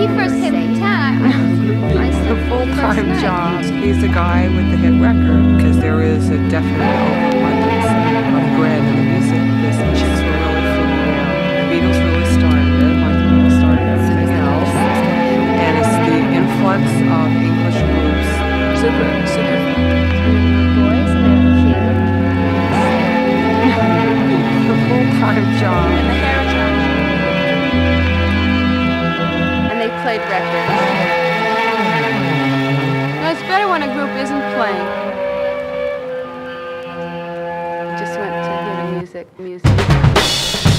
he first hit the tab, it's a full-time job. He's the guy with the hit record, because there is a definite overabundance of bread in the music business. Chicks were really fooling around. The Beatles really started it, like the Beatles started everything else. And it's the influx of English groups. Super boys, the full-time job. And the hair job. And they played records. Now, it's better when a group isn't playing. I just went to hear the music.